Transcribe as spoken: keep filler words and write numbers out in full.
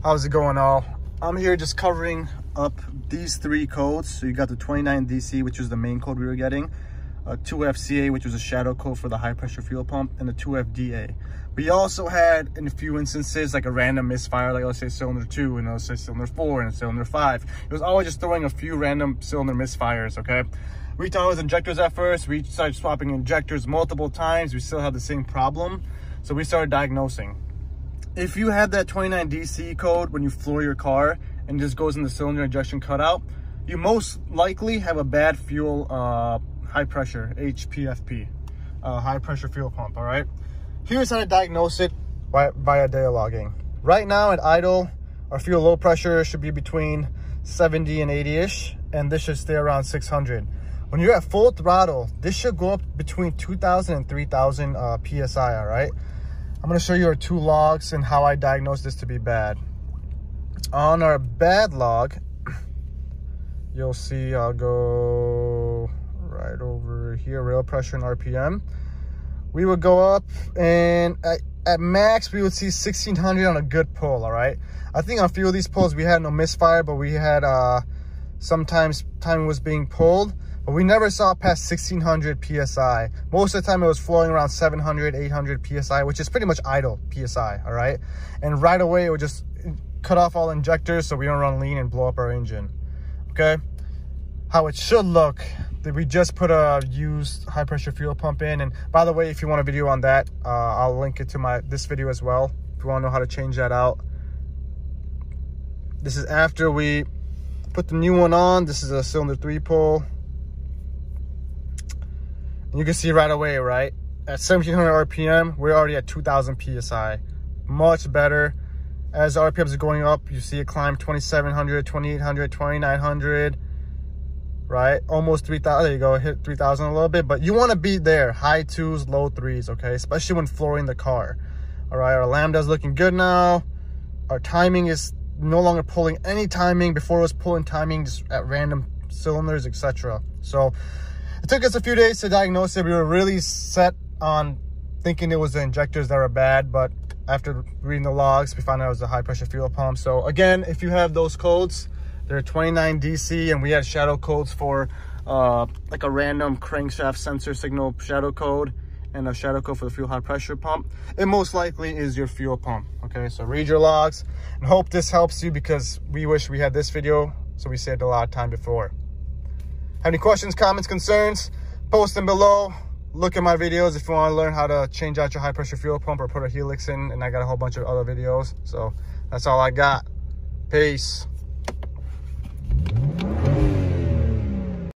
How's it going, all? I'm here just covering up these three codes. So you got the twenty-nine D C, which was the main code we were getting, uh, two F C A, which was a shadow code for the high pressure fuel pump, and the two F D A. We also had, in a few instances, like a random misfire, like let's say cylinder two, and let's say cylinder four, and cylinder five. It was always just throwing a few random cylinder misfires, okay? We thought it was injectors at first. We started swapping injectors multiple times. We still had the same problem. So we started diagnosing. If you have that twenty-nine D C code when you floor your car and just goes in the cylinder injection cutout, you most likely have a bad fuel, uh, high pressure, H P F P, uh, high pressure fuel pump, all right? Here's how to diagnose it by, via dialoguing. Right now at idle, our fuel low pressure should be between seventy and eighty-ish, and this should stay around six hundred. When you're at full throttle, this should go up between two thousand and three thousand uh, P S I, all right? I'm going to show you our two logs and how I diagnose this to be bad. On our bad log, you'll see I'll go right over here, rail pressure and R P M. We would go up, and at, at max, we would see sixteen hundred on a good pull, all right? I think on a few of these pulls, we had no misfire, but we had uh, sometimes time was being pulled. But we never saw past sixteen hundred P S I. Most of the time it was flowing around seven hundred, eight hundred P S I, which is pretty much idle P S I, all right? And right away it would just cut off all injectors so we don't run lean and blow up our engine, okay? How it should look, that we just put a used high pressure fuel pump in. And by the way, if you want a video on that, uh, I'll link it to my this video as well. If you wanna know how to change that out. This is after we put the new one on. This is a cylinder three pull. You can see right away, right? At seventeen hundred R P M, we're already at two thousand P S I. Much better. As the R P Ms are going up, you see it climb twenty-seven hundred, twenty-eight hundred, twenty-nine hundred, right? Almost three thousand. There you go, hit three thousand a little bit. But you want to be there, high twos, low threes, okay? Especially when flooring the car. All right, our lambda's looking good now. Our timing is no longer pulling any timing. Before it was pulling timing just at random cylinders, et cetera. So it took us a few days to diagnose it. We were really set on thinking it was the injectors that were bad, but after reading the logs, we found out it was a high pressure fuel pump. So again, if you have those codes, they're twenty-nine D C, and we had shadow codes for uh, like a random crankshaft sensor signal shadow code and a shadow code for the fuel high pressure pump. It most likely is your fuel pump, okay? So read your logs and hope this helps you, because we wish we had this video so we saved a lot of time before. Have any questions, comments, concerns, post them below. Look at my videos if you want to learn how to change out your high pressure fuel pump or put a helix in, and I got a whole bunch of other videos. So that's all I got. Peace.